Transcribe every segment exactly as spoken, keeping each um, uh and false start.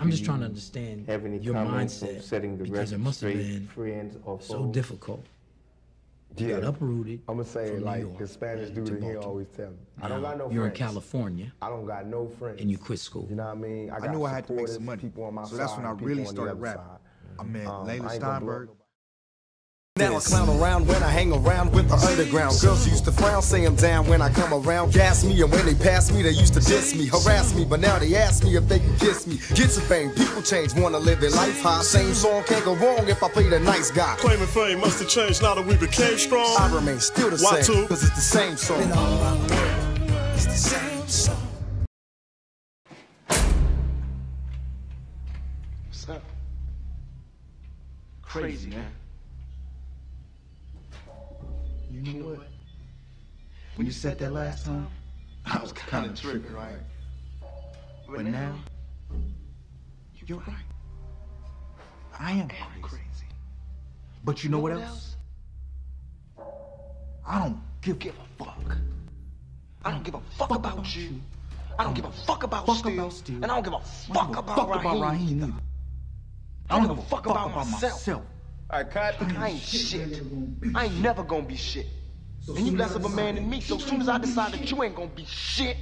I'm just trying to understand your mindset, setting the because it must have been or so difficult. You yeah. got uprooted. I'm gonna say like York, the Spanish dude in here always tell me. Now, I don't got no friends. You're in California. I don't got no friends. And you quit school. You know what I mean? I, I got knew I had to make some money. People on my so side, that's when I really started rapping. I met um, Layla Steinberg. Now I clown around when I hang around with the underground. Girls used to frown, say I'm down when I come around. Gas me, and when they pass me, they used to diss me, harass me. But now they ask me if they can kiss me. Get your fame, people change, wanna live their life high. Same song can't go wrong if I play the nice guy. Claiming fame must have changed now that we became strong. I remain still the Why same, too? Cause it's the same song. And all I know is the same song. What's up? Crazy, man. You know what? When you said that last time, I was kind of tripping, right? But now, you're right. I am crazy. But you know what else? I don't give a fuck. I don't give a fuck about you. I don't give a fuck about Steve. And I don't give a fuck about Raheem. I don't give a fuck about myself. I, I ain't shit. I ain't never gonna be shit. So and you less of a man than me, so as soon as I decide that you ain't gonna be shit,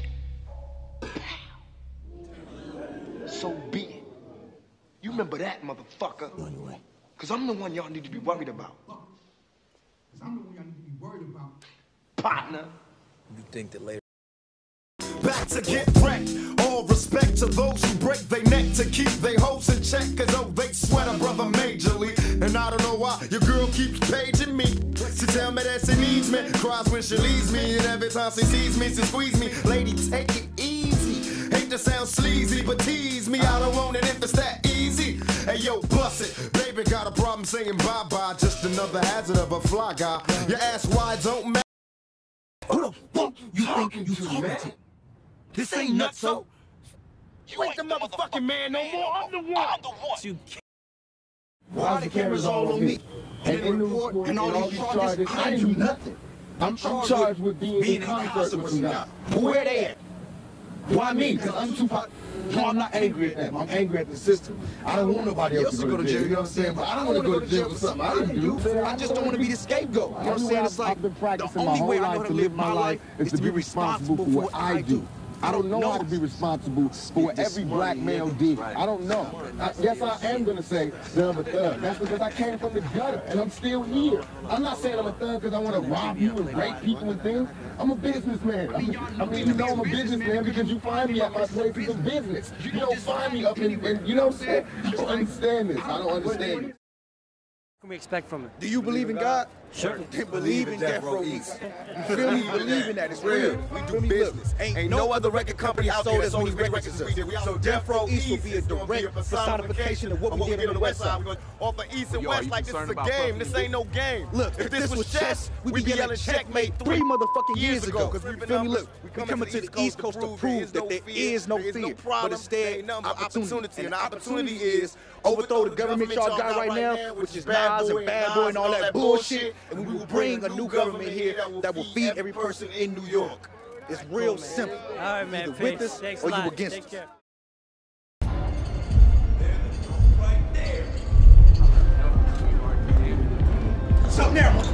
so be it. You remember that, motherfucker. Cause I'm the one y'all need to be worried about. Cause I'm the one y'all need to be worried about. Partner. You think that later. Back to get wrecked. All respect to those who break their neck to keep their hoes in check. Cause oh, they sweat a brother majorly. And I don't know why your girl keeps paging me. She tell me that she needs me, cries when she leaves me. And every time she sees me, she squeeze me. Lady, take it easy. Hate to sound sleazy, but tease me. I don't want it if it's that easy. Hey yo, bust it. Baby got a problem saying bye-bye. Just another hazard of a fly guy. Your ass wide don't matter. Who the fuck you thinking you talking to? This ain't nuts, so. You ain't the motherfucking man no more. I'm the one. I'm the one. Why the cameras all on me? And in the report and all these charges, I do nothing. I'm charged with being in concert with you now. Where they at? Why me? Because I'm too hot. No, I'm not angry at them. I'm angry at the system. I don't want nobody else to go to jail. You know what I'm saying? But I don't want to go to jail for something I didn't do. I just don't want to be the scapegoat. You know what I'm saying? It's like the only way I know to live my life is to be responsible for what I do. I don't know no. how to be responsible for what every black male did. Right. I don't know. I, yes, I am going to say that I'm a thug. That's because I came from the gutter, and I'm still here. I'm not saying I'm a thug because I want to rob you and rape people and things. I'm a businessman. I mean, I mean you know I'm a businessman because you find me at my places of business. You don't find me up in, in you know what I'm saying? You don't understand this. I don't understand it. What can we expect from it? Do you believe in God? Sure. They believe in Death Row East. You feel me? You believe in that. It's real. We do business. Ain't, ain't no other record company out there that's only records as we do. So Death Row East will be a direct personification of what we did on the west side. We're going off the east and west like this is a game. This ain't no game. Look, if this was chess, we'd be yelling checkmate three motherfucking years ago. You feel me? Look, we're coming to the East Coast to prove that there is no fear, but instead opportunity. And the opportunity is overthrow the government y'all got right now, which is Nas and Bad Boy and all that bullshit. Shit, and we will bring a new government here that will feed every person in New York. It's real simple. All right, man. You're either with us or you against us. Right there. What's up now?